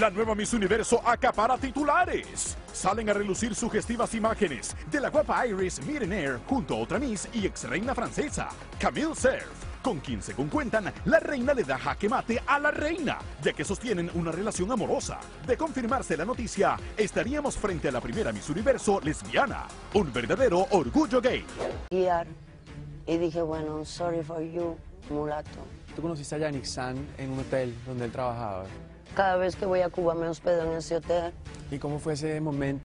La nueva Miss Universo acapara titulares. Salen a relucir sugestivas imágenes de la guapa Iris Mittenaere junto a otra Miss y ex reina francesa, Camille Cerf, con quien, según cuentan, la reina le da jaque mate a la reina, ya que sostienen una relación amorosa. De confirmarse la noticia, estaríamos frente a la primera Miss Universo lesbiana. Un verdadero orgullo gay. Y dije, bueno, I'm sorry for you, mulato. Tú conociste a Janik San en un hotel donde él trabajaba. Cada vez que voy a Cuba me hospedo en ese hotel. ¿Y cómo fue ese momento?